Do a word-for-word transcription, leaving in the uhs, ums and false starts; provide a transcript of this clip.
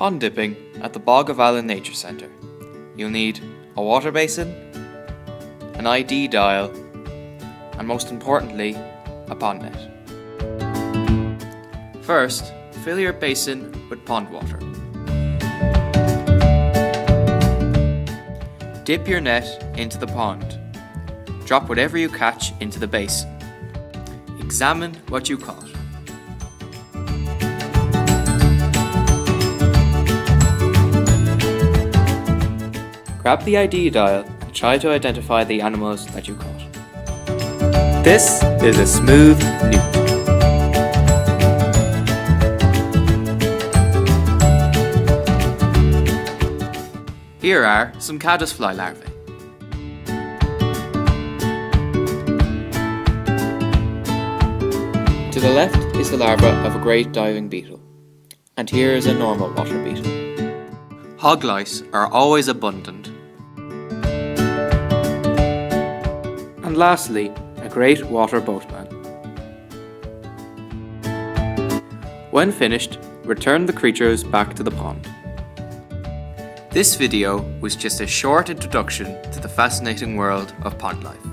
pond dipping at the Bog of Allen Nature Centre. You'll need a water basin, an I D dial, and most importantly, a pond net. First, fill your basin with pond water. Dip your net into the pond. Drop whatever you catch into the basin. Examine what you caught. Grab the I D dial and try to identify the animals that you caught. This is a smooth newt. Here are some caddisfly larvae. To the left is the larva of a great diving beetle, and here is a normal water beetle. Hog lice are always abundant. And lastly, a great water boatman. When finished, return the creatures back to the pond. This video was just a short introduction to the fascinating world of pond life.